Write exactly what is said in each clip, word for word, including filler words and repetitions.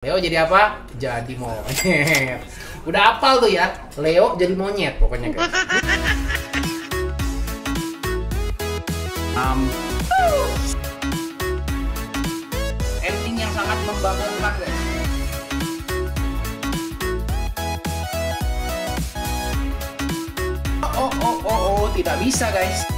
Leo jadi apa? Jadi monyet. Udah apal tuh ya, Leo jadi monyet pokoknya guys. Um. Ending yang sangat membangunkan guys. Oh oh oh oh, tidak bisa guys.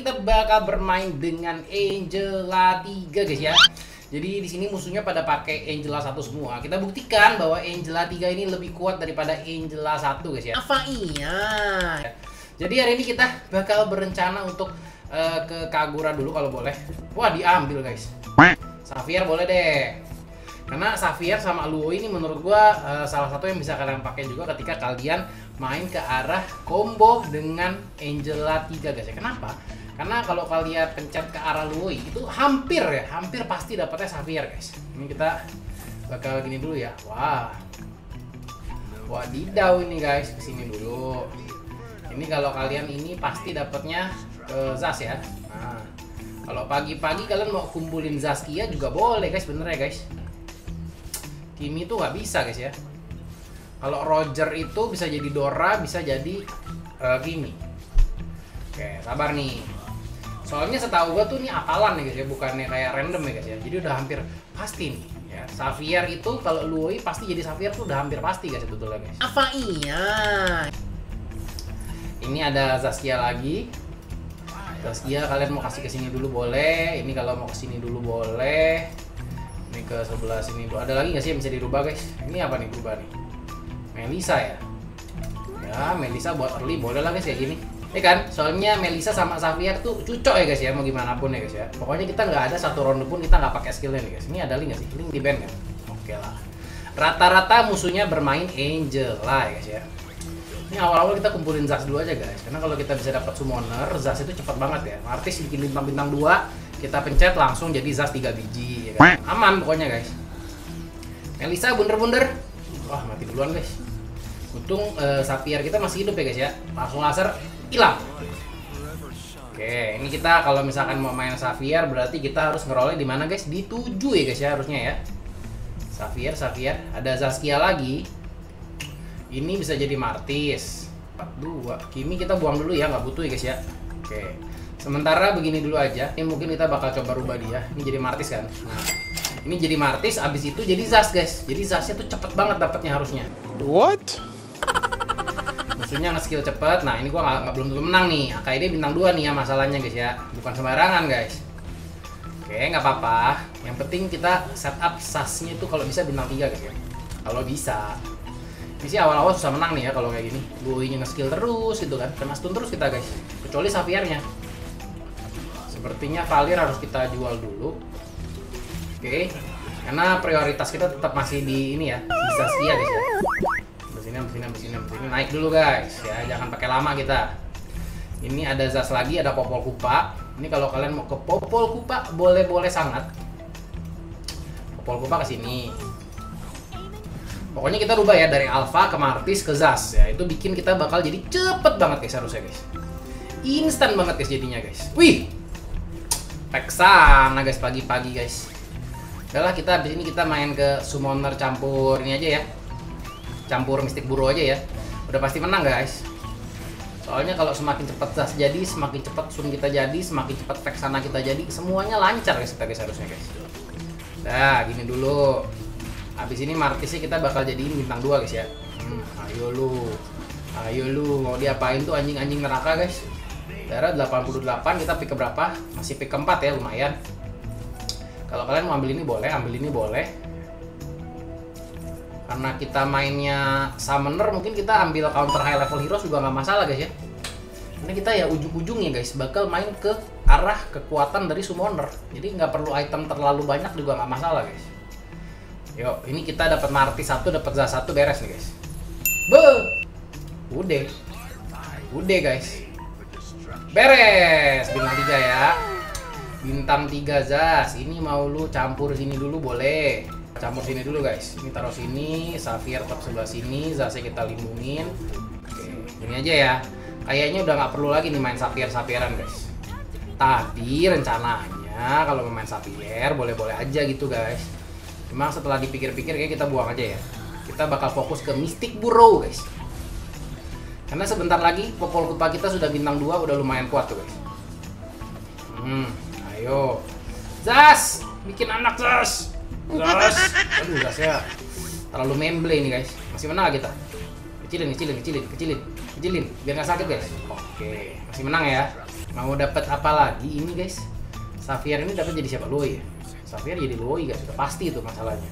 Kita bakal bermain dengan Angela tiga guys ya. Jadi di sini musuhnya pada pakai Angela satu semua. Kita buktikan bahwa Angela tiga ini lebih kuat daripada Angela satu guys ya. Apa iya? Jadi hari ini kita bakal berencana untuk uh, ke Kagura dulu kalau boleh. Wah, diambil guys. Xavier boleh deh. Karena Xavier sama Luo ini menurut gua uh, salah satu yang bisa kalian pakai juga ketika kalian main ke arah combo dengan Angela tiga guys ya. Kenapa? Karena kalau kalian pencet ke arah Luo itu hampir ya, hampir pasti dapatnya Xavier guys. Ini kita bakal gini dulu ya. Wah. Wadidaw ini guys, kesini dulu. Ini kalau kalian ini pasti dapatnya uh, Zas ya. Nah, kalau pagi-pagi kalian mau kumpulin Zaskia juga boleh guys, bener ya guys. Kimi itu nggak bisa guys ya. Kalau Roger itu bisa jadi Dora, bisa jadi uh, Kimi. Oke, sabar nih. Soalnya setahu gue tuh ini apalan nih guys ya, bukannya kayak random ya guys ya. Jadi udah hampir pasti nih ya. Xavier itu kalau Luoi pasti jadi Xavier tuh udah hampir pasti guys sebetulnya guys. Apa iya? Ini ada Zaskia lagi. Zaskia kalian mau kasih ke sini dulu boleh. Ini kalau mau ke sini dulu boleh. Ini ke sebelah sini dulu. Ada lagi nggak sih yang bisa dirubah guys? Ini apa nih berubah nih? Melisa ya. Ya, Melisa buat early boleh lah guys ya gini. Ya kan, soalnya Melisa sama Xavier tuh cucok ya guys ya, mau gimana pun ya guys ya. Pokoknya kita nggak ada satu ronde pun kita nggak pakai skillnya nih guys. Ini ada link nggak sih? Link di band kan? Oke lah. Rata-rata musuhnya bermain Angela ya guys ya. Ini awal-awal kita kumpulin Zas dulu aja guys. Karena kalau kita bisa dapat summoner, Zas itu cepat banget ya. Artis bikin bintang-bintang dua, kita pencet langsung jadi Zas tiga biji ya kan? Aman pokoknya guys. Melisa bunder-bunder. Wah, mati duluan guys. Untung uh, Xavier kita masih hidup ya guys ya. Langsung laser hilang. Oke, ini kita kalau misalkan mau main Xavier berarti kita harus ngerolnya di mana guys? Di tujuh ya guys ya harusnya ya. Xavier, Xavier, ada Zaskia lagi. Ini bisa jadi Martis. empat dua. Kimi kita buang dulu ya, nggak butuh ya guys ya. Oke. Sementara begini dulu aja. Ini mungkin kita bakal coba rubah dia. Ini jadi Martis kan. Nah, ini jadi Martis abis itu jadi Zas guys. Jadi Zasnya tuh cepet banget dapatnya harusnya. What? Musuhnya nge-skill cepet. Nah, ini gua nggak belum tentu menang nih. Akaide bintang dua nih ya masalahnya guys ya. Bukan sembarangan guys. Oke, nggak apa-apa. Yang penting kita setup sasnya itu kalau bisa bintang tiga guys ya. Kalau bisa. Ini sih awal-awal susah menang nih ya kalau kayak gini. Luinya nge-skill terus gitu kan. Kena stun terus kita guys. Kecuali Xavier-nya. Sepertinya Valir harus kita jual dulu. Oke. Karena prioritas kita tetap masih di ini ya. Di Zaskia guys ya. Sini, sini, sini. Naik dulu guys ya, jangan pakai lama kita. Ini ada Zas lagi, ada Popol Kupa. Ini kalau kalian mau ke Popol Kupa boleh-boleh sangat. Popol Kupa ke sini. Pokoknya kita rubah ya dari Alpha ke Martis ke Zas ya. Itu bikin kita bakal jadi cepet banget guys harusnya guys. Instan banget guys jadinya guys. Wih. Peksana guys pagi-pagi guys. Udahlah kita habis ini kita main ke summoner campur ini aja ya. Campur mistik buru aja ya, udah pasti menang guys. Soalnya kalau semakin cepat Zas jadi, semakin cepat sun kita jadi, semakin cepat Vexana kita jadi, semuanya lancar guys kita guys harusnya guys. Nah gini dulu, habis ini Martisnya kita bakal jadiin bintang dua guys ya. Hmm, ayo lu, ayo lu mau diapain tuh anjing-anjing neraka guys. Darah delapan puluh delapan kita pick ke berapa? Masih pick keempat ya lumayan. Kalau kalian mau ambil ini boleh, ambil ini boleh. Karena kita mainnya summoner mungkin kita ambil counter high level heroes juga nggak masalah guys ya. Karena kita ya ujung-ujungnya guys bakal main ke arah kekuatan dari summoner. Jadi nggak perlu item terlalu banyak juga nggak masalah guys. Yuk, ini kita dapat Martis satu, dapat Zas satu beres nih guys. Be, udah, udah guys, beres bintang tiga ya. Bintang tiga Zas, ini mau lu campur sini dulu boleh. Campur sini dulu guys, ini taruh sini, Xavier tetap sebelah sini, Zasnya kita lindungin. Oke, ini aja ya. Kayaknya udah nggak perlu lagi nih main Xavier-Xavieran guys. Tadi rencananya Sebenarnya kalau mau main sapphire boleh-boleh aja gitu guys. Cuma setelah dipikir-pikir kayak kita buang aja ya. Kita bakal fokus ke Mystic Burrow guys. Karena sebentar lagi Popol Kupa kita sudah bintang dua, udah lumayan kuat tuh guys. Hmm, ayo. Zas, bikin anak Zas. Zas. Aduh, Zas ya. Terlalu memble nih guys. Masih menang kita. Kecilin, kecilin, kecilin, kecilin. Kecilin, biar nggak sakit guys. Oke, masih menang ya. Mau dapat apa lagi ini guys? Sapphire ini dapat jadi siapa? Loi ya. Sapphire jadi Loi guys, sudah pasti itu masalahnya.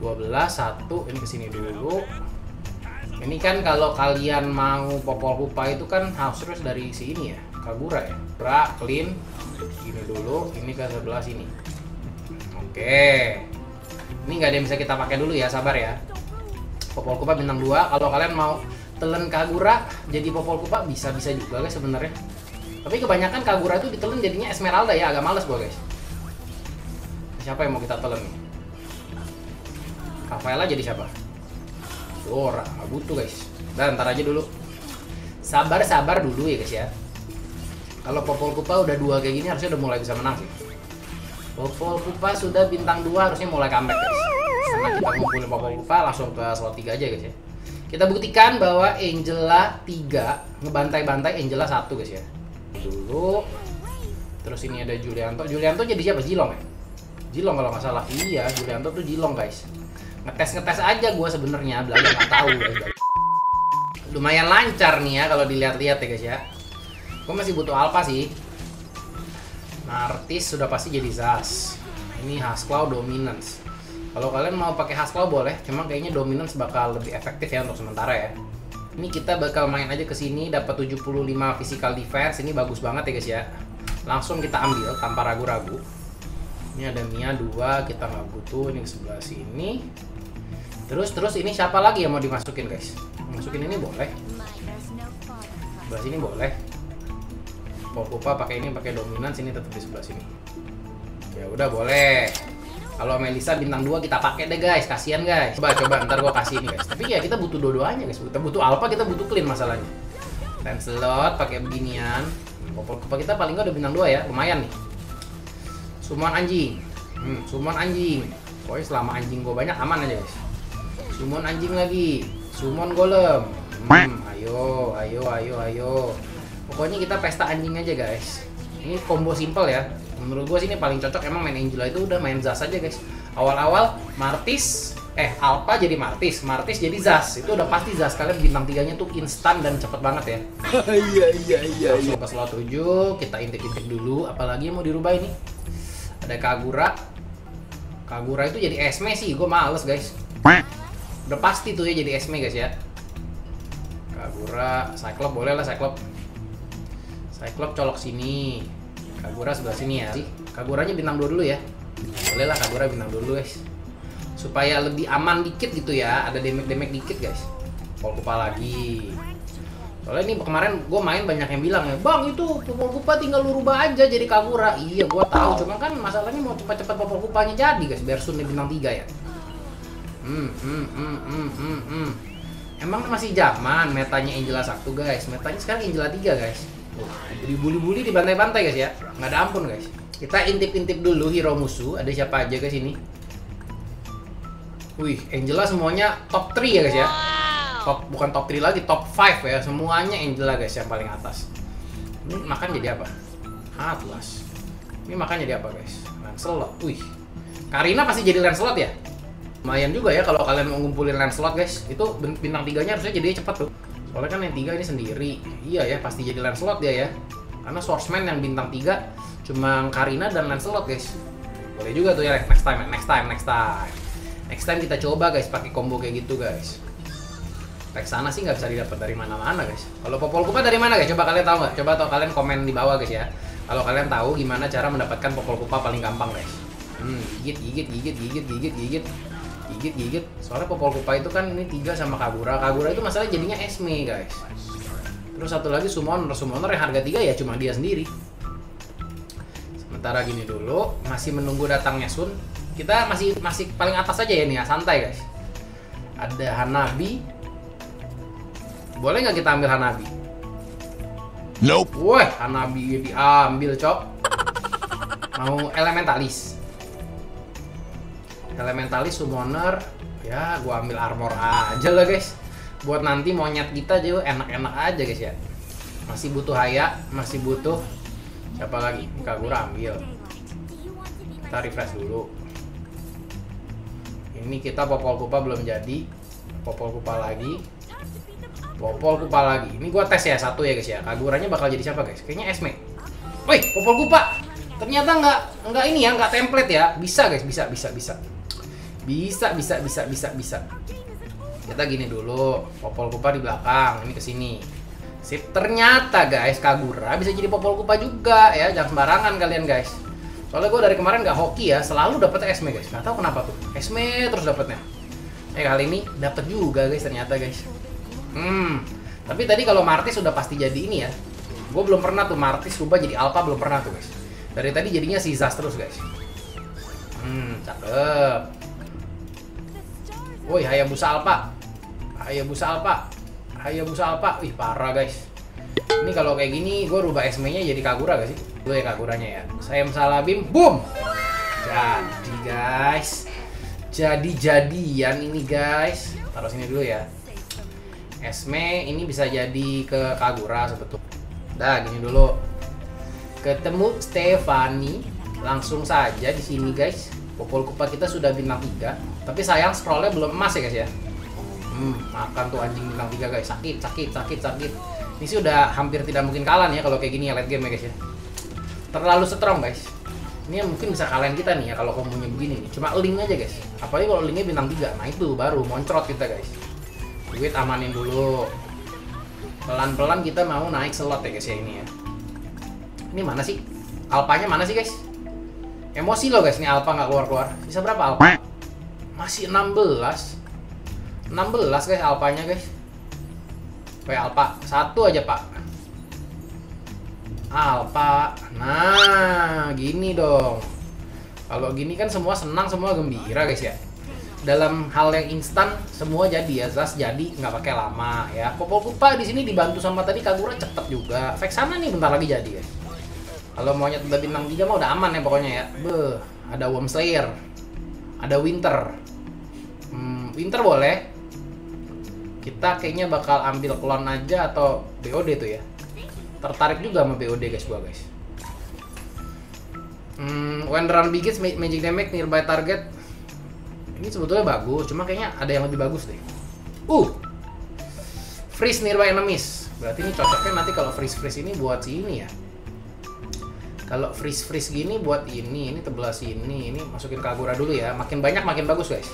dua belas satu ini kesini dulu. Ini kan kalau kalian mau Popol Kupa itu kan harus terus dari si ini ya, Kagura ya. Bra, clean. Ini dulu, ini ke sebelah sini. Oke. Ini nggak ada yang bisa kita pakai dulu ya, sabar ya. Popol Kupa bintang dua, kalau kalian mau telen Kagura jadi Popol Kupa bisa-bisa juga guys sebenarnya. Tapi kebanyakan Kagura itu ditelen jadinya Esmeralda ya, agak males gua guys. Siapa yang mau kita telen nih? Rafaela jadi siapa? Dora, nggak butuh guys. Dan ntar aja dulu. Sabar-sabar dulu ya guys ya. Kalau Popol Kupa udah dua kayak gini harusnya udah mulai bisa menang sih. Popol Kupa sudah bintang dua harusnya mulai comeback guys. Karena kita ngumpulin Popol Kupa langsung ke slot tiga aja guys ya. Kita buktikan bahwa Angela tiga ngebantai-bantai Angela satu guys ya. Dulu. Terus ini ada Julianto. Julianto jadi siapa? Jilong ya? Jilong kalau nggak salah. Iya, Julianto tuh Jilong guys. Ngetes-ngetes aja gue sebenarnya, belum nggak tahu guys. Lumayan lancar nih ya kalau dilihat-lihat ya guys ya. Gue masih butuh alpha sih. Nartis sudah pasti jadi Zas. Ini Hasclaw Dominance. Kalau kalian mau pakai Hasclaw boleh, cuma kayaknya Dominance bakal lebih efektif ya untuk sementara ya. Ini kita bakal main aja ke sini, dapat tujuh puluh lima physical defense, ini bagus banget ya guys ya. Langsung kita ambil tanpa ragu-ragu. Ini ada Mia dua, kita nggak butuh, ini ke sebelah sini. Terus terus ini siapa lagi yang mau dimasukin guys? Masukin ini boleh. Sebelah sini boleh. Mau Kupa pakai ini, pakai dominan, sini tetap di sebelah sini. Ya udah boleh. Kalau Melisa bintang dua kita pakai deh guys, kasihan guys. Coba coba ntar gua kasih ini guys. Tapi ya kita butuh dua-duanya guys. Kita butuh alpha, kita butuh clean masalahnya. Lancelot pakai beginian. Popol Kupa kita paling nggak udah bintang dua ya, lumayan nih. Summon anjing, hmm, summon anjing. Pokoknya selama anjing gue banyak aman aja guys. Summon anjing lagi, summon golem. Hmm, ayo, ayo, ayo, ayo. Pokoknya kita pesta anjing aja guys. Ini combo simple ya. Menurut gue sih ini paling cocok emang main Angela itu udah main Zas aja guys. Awal-awal Martis, eh Alpha jadi Martis, Martis jadi Zas. Itu udah pasti Zas, kalian bintang tiganya tuh instan dan cepet banget ya. Iya iya iya. Langsung ke slot tujuh, kita intip-intip dulu. Apalagi yang mau dirubah ini? Ada Kagura. Kagura itu jadi Esme sih, gue males guys. Udah pasti tuh ya jadi Esme guys ya. Kagura, Cyclops boleh lah Cyclops. Cyclops colok sini. Kagura sebelah sini ya. Kaguranya bintang dua dulu ya. Boleh lah Kagura bintang dua dulu guys. Supaya lebih aman dikit gitu ya. Ada damage-damage dikit guys. Popol Kupa lagi. Soalnya ini kemarin gue main banyak yang bilang ya, bang itu Popol Kupa tinggal lu rubah aja jadi Kagura. Iya gue tahu, cuma kan masalahnya mau cepat-cepat Popol Kupanya jadi guys, biar Sun bintang tiga ya. Hmm, hmm, hmm, hmm, hmm, hmm. Emang masih zaman metanya Angela satu guys, metanya sekarang Angela tiga guys. Dibully-bully di bantai-bantai guys ya, nggak ada ampun guys. Kita intip-intip dulu hero musuh, ada siapa aja guys ini. Wih, Angela semuanya top tiga ya guys ya. Top, bukan top tiga lagi, top five ya. Semuanya Angela guys yang paling atas. Ini makan jadi apa? Atlas. Ini makan jadi apa guys? Lancelot. Wih, Karina pasti jadi Lancelot ya? Lumayan juga ya kalau kalian mau ngumpulin Lancelot guys. Itu bintang tiganya harusnya jadi cepat tuh. Soalnya kan yang tiga ini sendiri. Iya ya, pasti jadi Lancelot dia ya. Karena Swordsman yang bintang tiga cuma Karina dan Lancelot guys. Boleh juga tuh ya, next time, next time, next time. Next time kita coba guys, pakai combo kayak gitu guys. Teks sana sih nggak bisa didapat dari mana-mana guys. Kalau Popol Kupa dari mana guys? Coba kalian tahu nggak? Coba atau kalian komen di bawah guys ya. Kalau kalian tahu gimana cara mendapatkan Popol Kupa paling gampang guys. Hmm, gigit, gigit, gigit, gigit, gigit, gigit, gigit, gigit. Soalnya Popol Kupa itu kan ini tiga sama Kagura. Kagura itu masalah jadinya Esme guys. Terus satu lagi Summoner, Summoner yang harga tiga ya cuma dia sendiri. Sementara gini dulu, masih menunggu datangnya Sun. Kita masih masih paling atas aja ya nih ya, santai guys. Ada Hanabi. Boleh nggak kita ambil Hanabi? Nope. Wah, Hanabi diambil, cok. Mau Elementalis. Elementalis Summoner. Ya, gua ambil armor aja lah guys. Buat nanti monyet kita juga enak-enak aja guys ya. Masih butuh Haya, masih butuh siapa lagi? Kagura ambil. Kita refresh dulu. Ini kita Popol Kupa belum jadi. Popol Kupa lagi. Popol Kupa lagi. Ini gua tes ya satu ya guys ya. Kaguranya bakal jadi siapa guys? Kayaknya Esme. Woi, Popol Kupa. Ternyata nggak nggak ini ya, nggak template ya. Bisa guys, bisa bisa bisa. Bisa bisa bisa bisa bisa. Kita gini dulu. Popol Kupa di belakang, ini ke sini. Sip, ternyata guys Kagura bisa jadi Popol Kupa juga ya. Jangan sembarangan kalian guys. Soalnya gue dari kemarin nggak hoki ya, selalu dapet Esme guys. Nggak tahu kenapa tuh. Esme terus dapetnya. Eh kali ini dapet juga guys ternyata guys. Hmm. Tapi tadi kalau Martis sudah pasti jadi ini ya. Gue belum pernah tuh Martis rubah jadi Alpha, belum pernah tuh guys. Dari tadi jadinya Zas terus guys. Hmm, cakep. Woi, Hayabusa Alpha. Hayabusa Alpha. Hayabusa Alpha, wih parah guys. Ini kalau kayak gini, gue rubah S M-nya jadi Kagura gak sih? Gue ya Kaguranya ya. Sayem Salabim, boom. Jadi guys, jadi jadian ini guys. Taruh sini dulu ya. Esme ini bisa jadi ke Kagura sebetulnya. Dah gini dulu. Ketemu Stefani, langsung saja di sini guys. Popol Kupa kita sudah bintang tiga, tapi sayang scrollnya belum emas ya guys ya. Hmm, makan tuh anjing bintang tiga guys, sakit, sakit, sakit, sakit. Ini sih udah hampir tidak mungkin kalah ya kalau kayak gini ya late game ya guys ya. Terlalu strong guys. Ini yang mungkin bisa kalahin kita nih ya kalau kombonya begini nih. Cuma link aja guys. Apalagi kalau linknya bintang tiga, nah itu baru moncrot kita guys. Duit amanin dulu. Pelan-pelan kita mau naik slot ya guys ya ini ya. Ini mana sih? Alpanya mana sih guys? Emosi loh guys, ini Alpha nggak keluar-keluar. Bisa berapa Alpha? Masih enam belas. enam belas guys Alphanya guys. Oke Alpha, satu aja pak Alpha. Nah gini dong. Kalau gini kan semua senang, semua gembira guys ya. Dalam hal yang instan semua jadi ya. Zas jadi nggak pakai lama ya. Popol Kupa di sini dibantu sama tadi Kagura cepet juga. Efek sana nih bentar lagi jadi guys. Kalau maunya udah bintang tiga mah udah aman ya pokoknya ya. Beuh, ada Worm Slayer, ada Winter. hmm, Winter boleh. Kita kayaknya bakal ambil klon aja atau B O D tuh ya. Tertarik juga sama B O D guys gua guys. Hmm, when run begins magic damage nearby target. Ini sebetulnya bagus, cuma kayaknya ada yang lebih bagus deh. Uh. Freeze nearby enemies. Berarti ini cocoknya nanti kalau freeze-freeze ini buat si ini ya. Kalau freeze-freeze gini buat ini, ini sebelah sini, ini masukin Kagura dulu ya. Makin banyak makin bagus guys.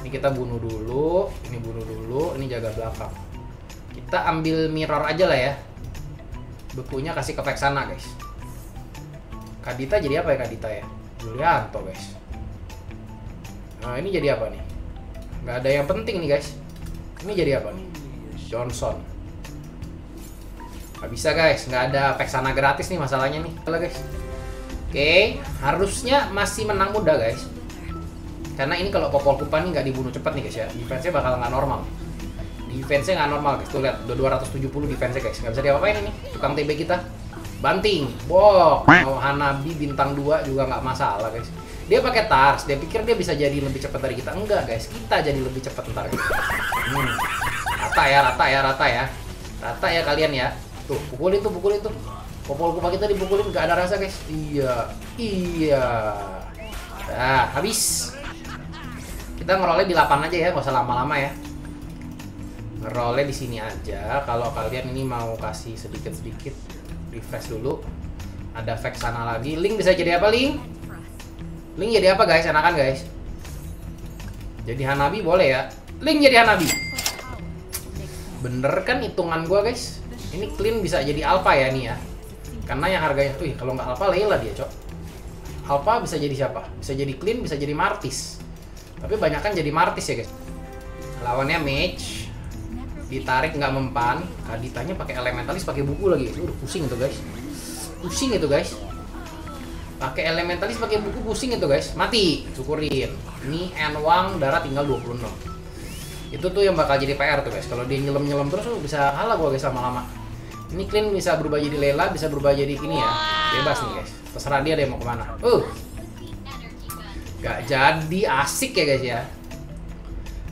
Ini kita bunuh dulu, ini bunuh dulu, ini jaga belakang. Kita ambil mirror aja lah ya. Bekunya kasih ke pek sana guys. Kadita jadi apa ya Kadita ya? Julianto guys. Nah ini jadi apa nih? Nggak ada yang penting nih guys. Ini jadi apa nih? Johnson. Nggak bisa guys, nggak ada pek sana gratis nih masalahnya nih. Kalau guys. Oke, harusnya masih menang muda guys. Karena ini kalau Popol Kupa nih nggak dibunuh cepat nih guys ya, defense-nya bakal nggak normal. Defense-nya nggak normal guys, tuh lihat dua ratus tujuh puluh defense-nya guys, nggak bisa diapa-apain ini. Tukang T B kita banting, wow. Mau Hanabi bintang dua juga nggak masalah guys. Dia pakai Tars, dia pikir dia bisa jadi lebih cepat dari kita, enggak guys, kita jadi lebih cepat ntar guys. Hmm. Rata ya, rata ya, rata ya, rata ya kalian ya. Tuh pukulin tuh, pukulin tuh. Popol Kupa kita dipukulin nggak ada rasa guys. Iya, iya. Nah, habis. Kita ngerolnya di delapan aja ya, nggak usah lama-lama ya. Ngerolnya di sini aja. Kalau kalian ini mau kasih sedikit-sedikit, refresh dulu. Ada fact sana lagi. Link bisa jadi apa, Link? Link jadi apa, guys? Enakan, guys. Jadi Hanabi boleh ya. Link jadi Hanabi. Bener kan hitungan gua, guys? Ini clean bisa jadi Alpha ya nih ya. Karena yang harganya, wih, kalau nggak Alpha Layla dia, Cok. Alpha bisa jadi siapa? Bisa jadi clean, bisa jadi Martis. Tapi banyak kan jadi Martis ya guys. Lawannya Mage, ditarik nggak mempan. Kaditanya pakai Elementalis, pakai buku lagi. Udah pusing itu guys, pusing itu guys. Pakai Elementalis, pakai buku, pusing itu guys. Mati, syukurin. Ini Enwang darah tinggal dua puluh nol. Itu tuh yang bakal jadi P R tuh guys. Kalau dia nyelam nyelam terus tuh bisa kalah gua guys lama-lama. Ini clean bisa berubah jadi Layla, bisa berubah jadi ini ya. Bebas nih guys. Terserah dia deh mau kemana. Uh, gak jadi asik ya guys ya.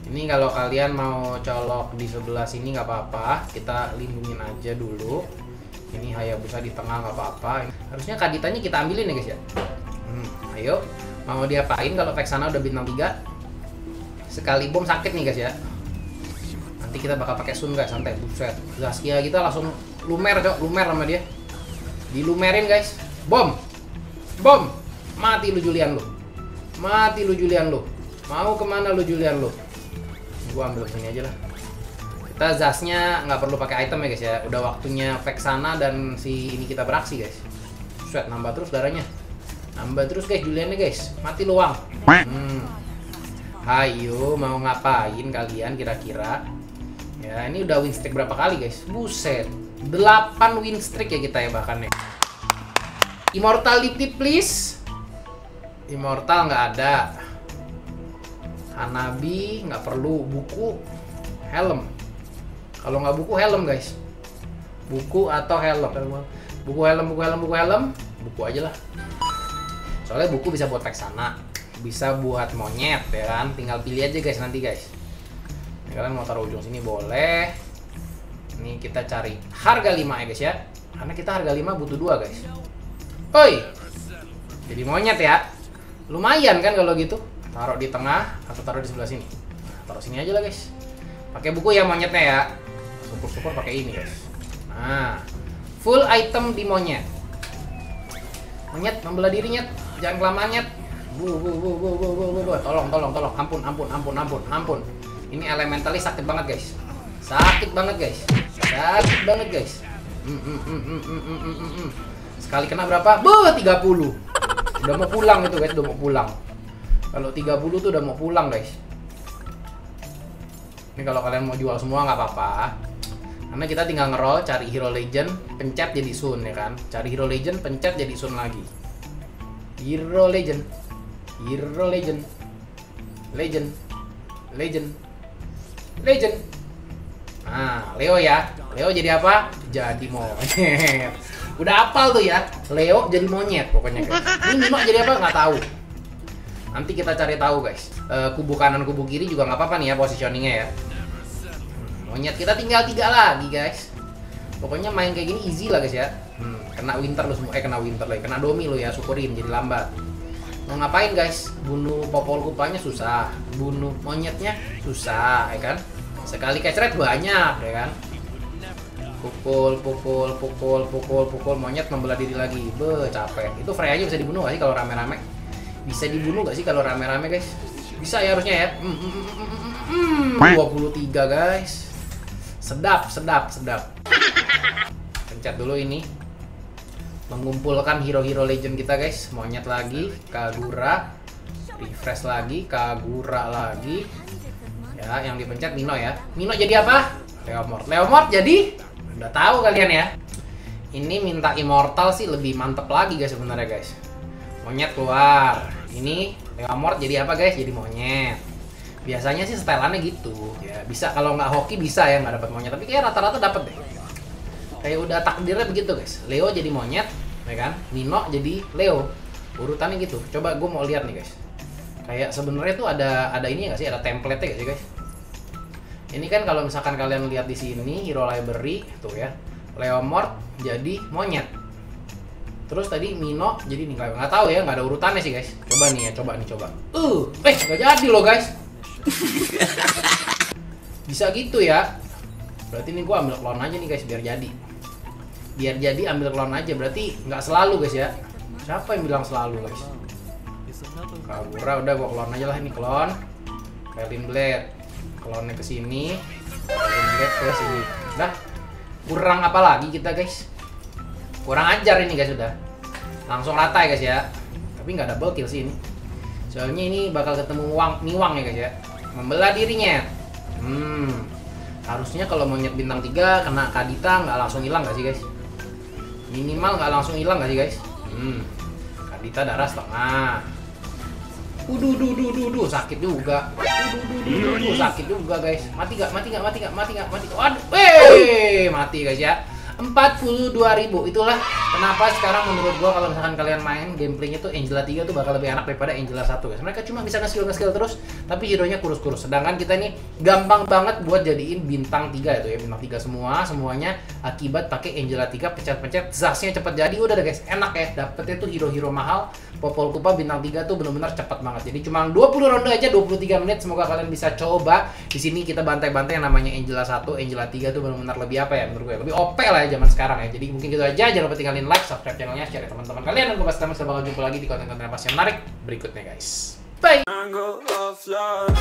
Ini kalau kalian mau colok di sebelah sini nggak apa-apa, kita lindungin aja dulu. Ini Hayabusa di tengah nggak apa-apa. Harusnya Kaditanya kita ambilin ya guys ya. Hmm, ayo, mau diapain kalau Vexana udah bintang tiga? Sekali bom sakit nih guys ya. Nanti kita bakal pakai Sun guys, santai, buset. Zaskia kita langsung lumer cok, lumer sama dia. Dilumerin guys. Bom. Bom. Mati lu Julian lu. Mati lu Julian lu. Mau kemana lu Julian lu? Gua ambil sini aja lah. Kita zasnya nggak perlu pakai item ya guys ya. Udah waktunya Vexana dan si ini kita beraksi guys. Sweat nambah terus darahnya. Nambah terus guys Juliannya guys. Mati luang. Hmm. Hayo mau ngapain kalian kira-kira? Ya ini udah win streak berapa kali guys? Buset. delapan win streak ya kita ya bahkan ya. Immortality please. Immortal nggak ada. Hanabi nggak perlu, buku, helm. Kalau nggak buku helm guys, buku atau helm, buku helm, buku helm, buku helm, buku aja lah. Soalnya buku bisa buat Vexana, bisa buat monyet ya kan. Tinggal pilih aja guys nanti guys. Ini kalian mau taruh ujung sini boleh. Ini kita cari harga lima ya guys ya, karena kita harga lima butuh dua guys. Oi, jadi monyet ya. Lumayan kan kalau gitu. Taruh di tengah atau taruh di sebelah sini. Nah, taruh sini aja lah guys. Pakai buku ya monyetnya ya. Syukur-syukur pakai ini guys. Nah, full item di monyet. Monyet membela dirinya, jangan kelamaan nyet. Bu bu bu bu bu bu bu. Tolong tolong tolong. Ampun ampun ampun ampun ampun. Ini elementalis sakit banget guys. Sakit banget guys. Sakit banget guys. Mm, mm, mm, mm, mm, mm, mm. Sekali kena berapa? Be tiga puluh. Udah mau pulang itu guys, udah mau pulang. Kalau tiga puluh tuh udah mau pulang guys. Ini kalau kalian mau jual semua nggak apa-apa, karena kita tinggal ngerol, cari hero legend, pencet jadi Sun ya kan. Cari hero legend, pencet jadi Sun lagi. Hero legend, hero legend, legend, legend, legend. Nah Leo ya, Leo jadi apa? Jadi monyet. Udah apal tuh ya, Leo jadi monyet pokoknya guys. Ini Nima jadi apa? Nggak tahu. Nanti kita cari tahu guys. E, kubu kanan kubu kiri juga nggak apa-apa nih ya positioningnya ya. Hmm, monyet kita tinggal tiga lagi guys. Pokoknya main kayak gini easy lah guys ya. Hmm, kena winter lo semua, eh kena winter lah, kena domi lo ya, syukurin jadi lambat. Mau ngapain guys? Bunuh popol kupanya susah, bunuh monyetnya susah, ya kan? Sekali catch rate banyak, ya kan? Pukul, pukul, pukul, pukul, pukul monyet membelah diri lagi, be capek. Itu Freya aja bisa dibunuh nggak sih kalau rame-rame? Bisa dibunuh gak sih kalau rame-rame guys? Bisa ya harusnya ya. Mm, mm, mm, mm, dua puluh tiga guys. Sedap, sedap, sedap. Pencet dulu ini. Mengumpulkan hero-hero legend kita guys. Monyet lagi, Kagura. Refresh lagi, Kagura lagi. Ya, yang dipencet Mino ya. Mino jadi apa? Leomord. Leomord jadi? Udah tahu kalian ya. Ini minta immortal sih lebih mantep lagi guys sebenarnya guys. Monyet keluar. Ini Leomord jadi apa guys? Jadi monyet. Biasanya sih setelannya gitu. Ya bisa kalau nggak hoki bisa ya nggak dapat monyet. Tapi kayak rata-rata dapat deh. Kayak udah takdirnya begitu guys. Leo jadi monyet, ya kan? Nino jadi Leo. Urutannya gitu. Coba gue mau lihat nih guys. Kayak sebenarnya tuh ada ada ini nggak sih? Ada template-nya nggak sih guys? Ini kan kalau misalkan kalian lihat di sini hero library tuh ya. Leomord jadi monyet. Terus tadi Mino jadi nih nggak tahu ya, nggak ada urutannya sih guys. Coba nih ya, coba nih coba. Uh, eh nggak jadi loh guys. Bisa gitu ya. Berarti ini gua ambil klon aja nih guys biar jadi. Biar jadi ambil klon aja berarti nggak selalu guys ya. Siapa yang bilang selalu guys? Kagura udah gua klon aja lah ini klon. Merlin Blade. Klonnya ke sini. Merlin Blade ke sini. Dah. Kurang apa lagi kita guys? Kurang ajar ini guys sudah. Langsung rata ya guys ya. Tapi nggak double kill sih ini. Soalnya ini bakal ketemu wang, niwang ya guys ya. Membelah dirinya. Hmm. Harusnya kalau monyet bintang tiga kena Kadita nggak langsung hilang nggak sih guys? Minimal nggak langsung hilang nggak sih guys? Hmm. Kadita darah setengah. Uduh, duh, duh, duh, duh, sakit juga. Uduh, duh, duh, duh, duh, sakit juga guys. Mati nggak? Mati nggak? Mati nggak? Mati nggak? Mati. Waduh, wey, mati guys ya. empat puluh dua ribu. Itulah kenapa sekarang menurut gua kalau misalkan kalian main gameplaynya tuh Angela tiga tuh bakal lebih enak daripada Angela satu. Mereka cuma bisa nge-skill-nge-skill terus, tapi hero-nya kurus-kurus. Sedangkan kita ini gampang banget buat jadiin bintang tiga itu ya, bintang tiga semua, semuanya akibat pakai Angela tiga, pencet-pencet, zasnya cepet jadi. Udah deh guys, enak ya, dapetnya tuh hero-hero mahal. Popol Kupa bintang tiga tuh benar-benar cepet banget. Jadi cuma dua puluh ronde aja, dua puluh tiga menit. Semoga kalian bisa coba. Di sini kita bantai-bantai yang namanya Angela satu, Angela tiga tuh benar-benar lebih apa ya menurut gue? Lebih O P lah ya zaman sekarang ya. Jadi mungkin gitu aja, jangan lupa tinggalin like, subscribe channelnya, share ke teman-teman kalian, dan gue pasti bakal jumpa lagi di konten-konten yang pasti menarik berikutnya guys. Bye.